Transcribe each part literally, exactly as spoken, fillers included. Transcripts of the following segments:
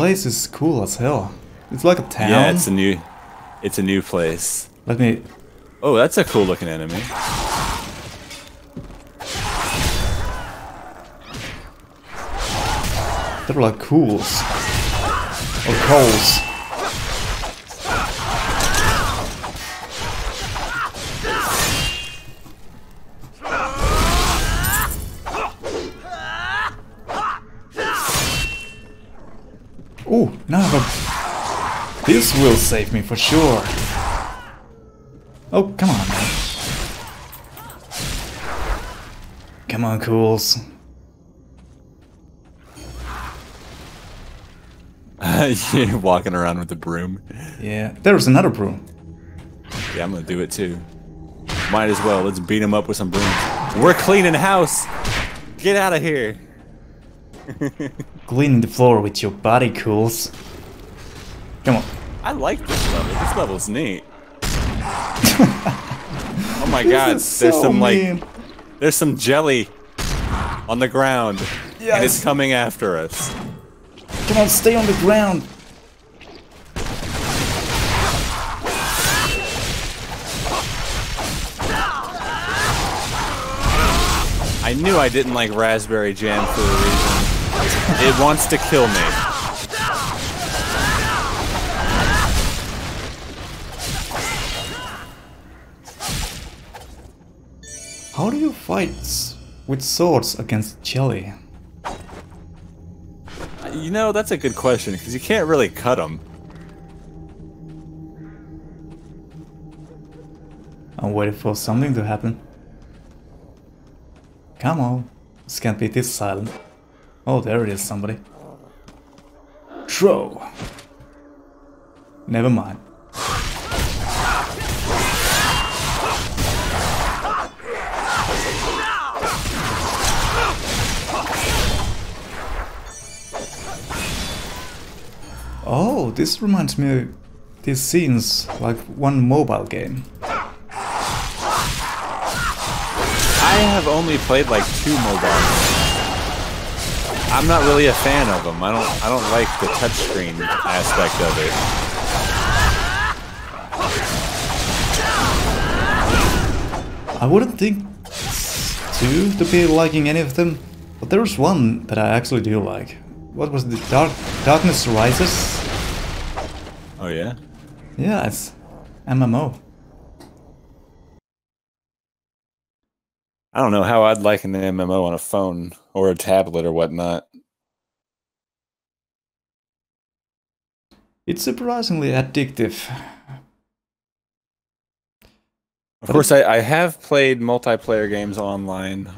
Place is cool as hell. It's like a town. Yeah, it's a new, it's a new place. Let me. Oh, that's a cool looking enemy. They were like cools or coals. Oh no! This will save me for sure. Oh, come on, man. Come on, Cools. You're walking around with a broom. Yeah, there's another broom. Yeah, I'm gonna do it too. Might as well. Let's beat him up with some brooms. We're cleaning house. Get out of here. Cleaning the floor with your body, Cools. Come on. I like this level. This level's neat. Oh my god, so there's some mean. like there's some jelly on the ground. Yes. And it's coming after us. Come on, stay on the ground. I knew I didn't like raspberry jam for a reason. It wants to kill me. How do you fight with swords against jelly? You know, that's a good question, because you can't really cut them. I'm waiting for something to happen. Come on, this can't be this silent. Oh, there it is, somebody. Throw! Never mind. Oh, this reminds me of these scenes like one mobile game. I have only played like two mobile games. I'm not really a fan of them. I don't I don't like the touchscreen aspect of it. I wouldn't think two to be liking any of them, but there's one that I actually do like. What was the dark Darkness Rises? Oh yeah? Yeah, it's M M O. I don't know how I'd like an M M O on a phone or a tablet or whatnot. It's surprisingly addictive. Of but course, I, I have played multiplayer games online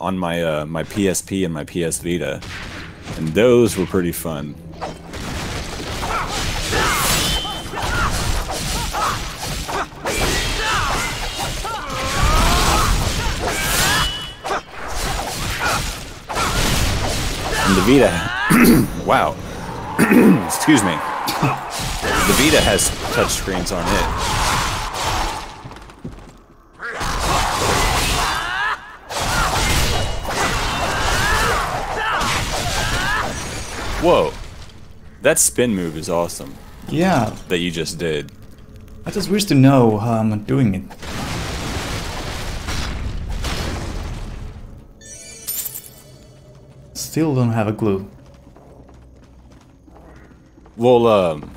on my uh, my P S P and my P S Vita, and those were pretty fun. The Vita, wow, excuse me, the Vita has touch screens on it. Whoa, that spin move is awesome. Yeah. That you just did. I just wish to know how I'm doing it. Still don't have a clue. Well, um,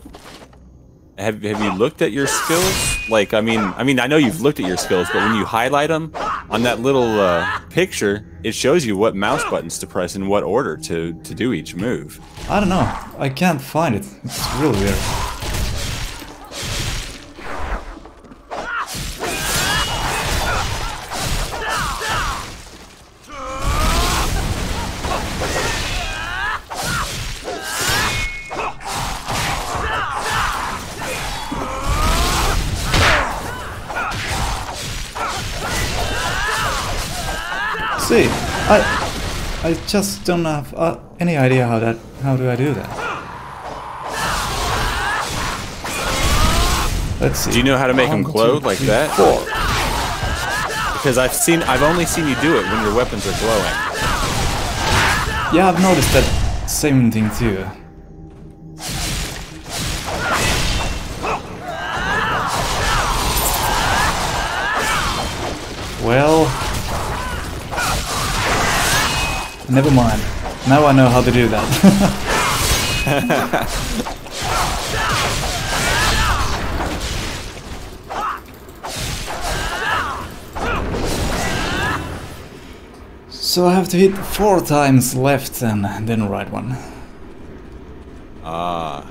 have have you looked at your skills? Like, I mean, I mean, I know you've looked at your skills, but when you highlight them on that little uh, picture, it shows you what mouse buttons to press in what order to to do each move. I don't know. I can't find it. It's really weird. See, I, I just don't have uh, any idea how that. How do I do that? Let's see. Do you know how to make One, them glow two, like three, that? Four. Because I've seen, I've only seen you do it when your weapons are glowing. Yeah, I've noticed that same thing too. Well... never mind. Now I know how to do that. So I have to hit four times left and then right one. Ah.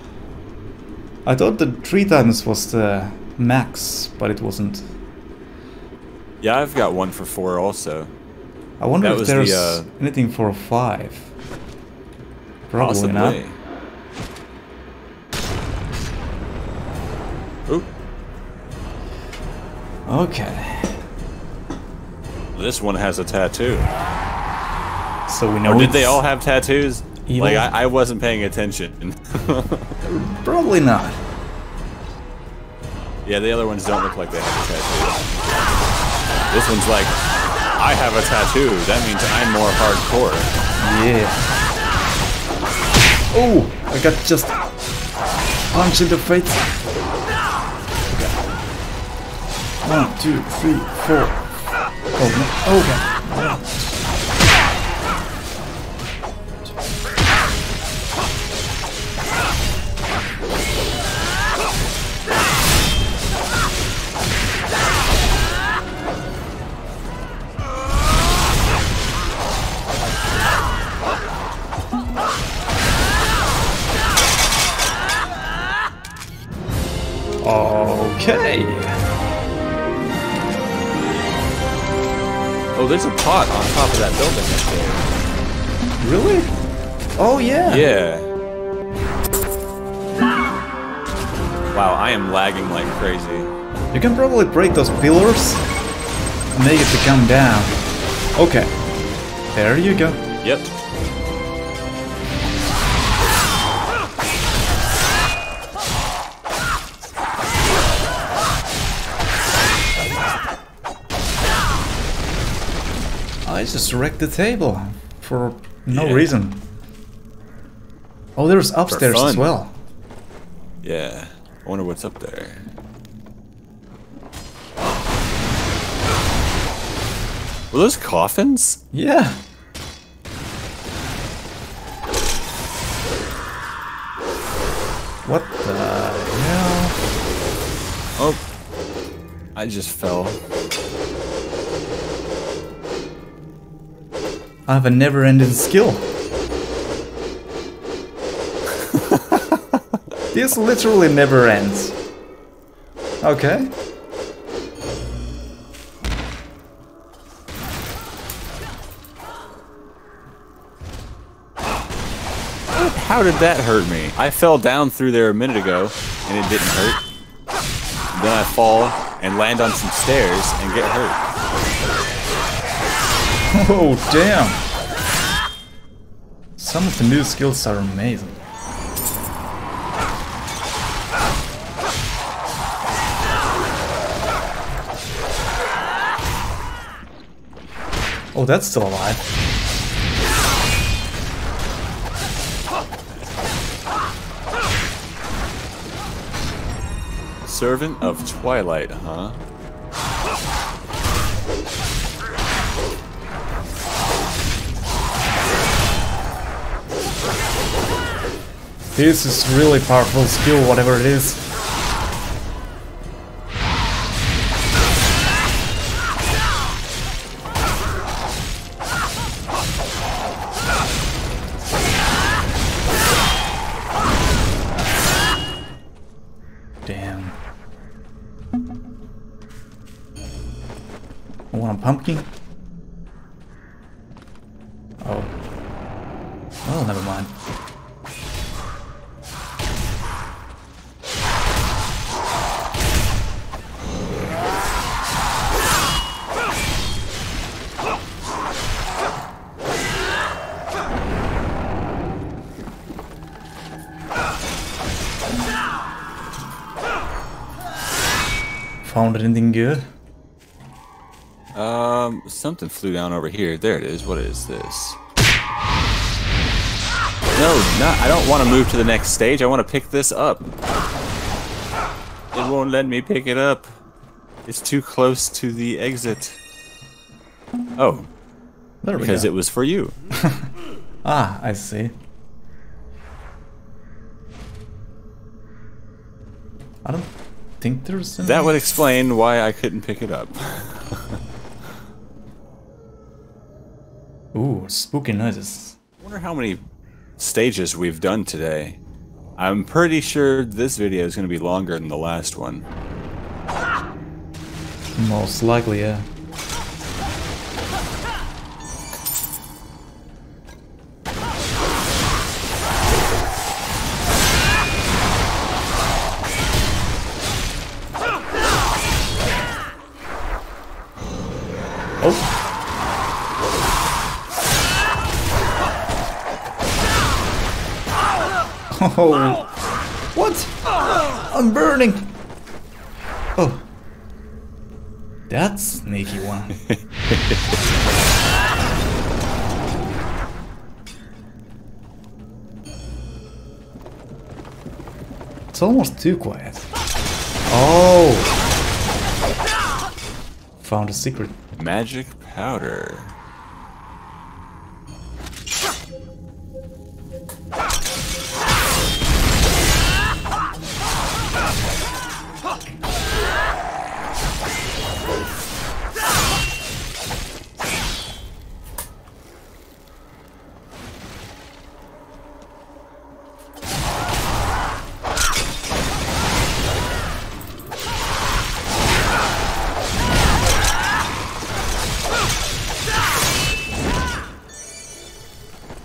I thought that three times was the max, but it wasn't. Yeah, I've got one for four also. I wonder that if there's the, uh... anything for five. Probably possibly not. Oop. Okay. This one has a tattoo. So we know. Or did they all have tattoos? Evil. Like I, I wasn't paying attention. Probably not. Yeah, the other ones don't look like they have a tattoo. This one's like, I have a tattoo. That means I'm more hardcore. Yeah. Oh, I got just punched in the face. Okay. One, two, three, four. Oh no. Oh god. Okay. Oh, there's a pot on top of that building up there. Really? Oh, yeah. Yeah. Wow, I am lagging like crazy. You can probably break those pillars and make it to come down. Okay. There you go. Yep. Just wrecked the table for no yeah. reason. Oh, there's upstairs as well. Yeah, I wonder what's up there. Were those coffins? Yeah. What the hell? Oh, I just fell. I have a never-ending skill. This literally never ends. Okay. How did that hurt me? I fell down through there a minute ago, and it didn't hurt. Then I fall and land on some stairs and get hurt. Oh, damn! Some of the new skills are amazing. Oh, that's still alive. Servant of Twilight, huh? This is really powerful skill, whatever it is. Damn. I want a pumpkin. Oh. Oh, never mind. Found anything good? Um, something flew down over here. There it is. What is this? No, not, I don't want to move to the next stage. I want to pick this up. It won't let me pick it up. It's too close to the exit. Oh. There we because go. It was for you. Ah, I see. I don't think there's any... That would explain why I couldn't pick it up. Ooh, spooky noises. I wonder how many stages we've done today. I'm pretty sure this video is going to be longer than the last one. Most likely, yeah. Oh, what? I'm burning. Oh, that's sneaky one. It's almost too quiet. Oh, found a secret. Magic powder.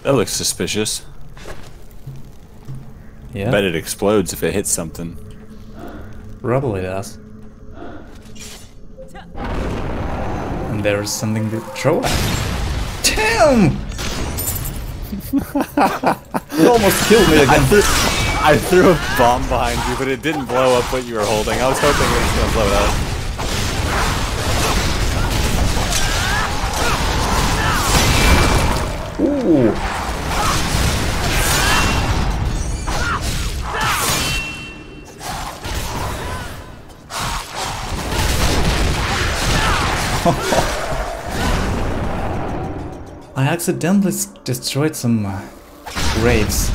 That looks suspicious. Yeah. Bet it explodes if it hits something. Probably does. And there's something to throw at. Damn! You almost killed me again. I threw, I threw a bomb behind you, but it didn't blow up what you were holding. I was hoping it was gonna blow it up. Ooh. I accidentally destroyed some uh, graves.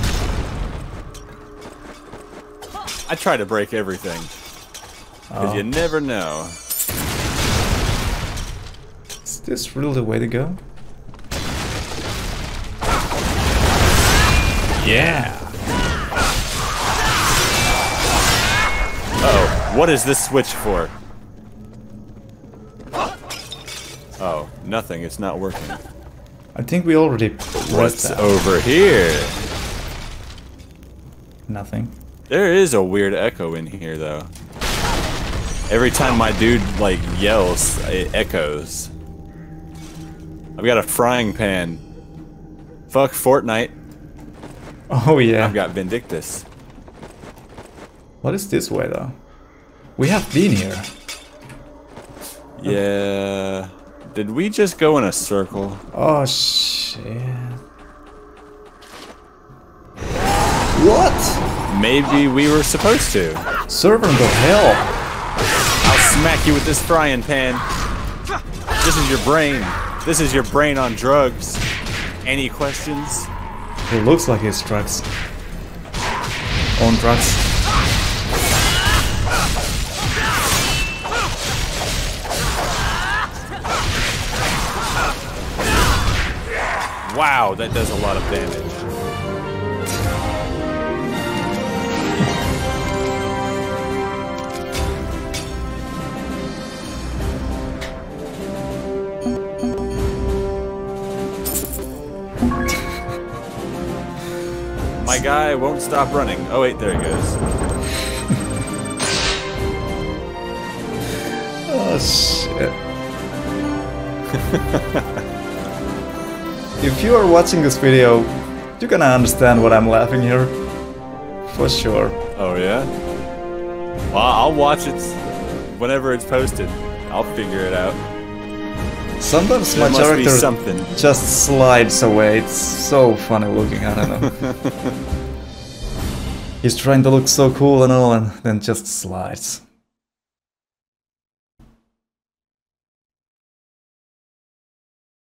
I try to break everything. Because oh. You never know. Is this really the way to go? Yeah! Uh-oh, what is this switch for? Oh, nothing, it's not working. I think we already... What's that. Over here? Nothing. There is a weird echo in here, though. Every time my dude, like, yells, it echoes. I've got a frying pan. Fuck Fortnite. Oh, yeah. I've got Vindictus. What is this way, though? We have been here. Yeah... Did we just go in a circle? Oh, shit. What? Maybe we were supposed to. Servant of hell. I'll smack you with this frying pan. This is your brain. This is your brain on drugs. Any questions? It looks like it's drugs. On drugs. Wow, that does a lot of damage. My guy won't stop running. Oh wait, there he goes. Oh shit. If you are watching this video, you're gonna understand what I'm laughing here. For sure. Oh yeah? Well, I'll watch it whenever it's posted. I'll figure it out. Sometimes my character something. just slides away. It's so funny looking, I don't know. He's trying to look so cool and all, and then just slides.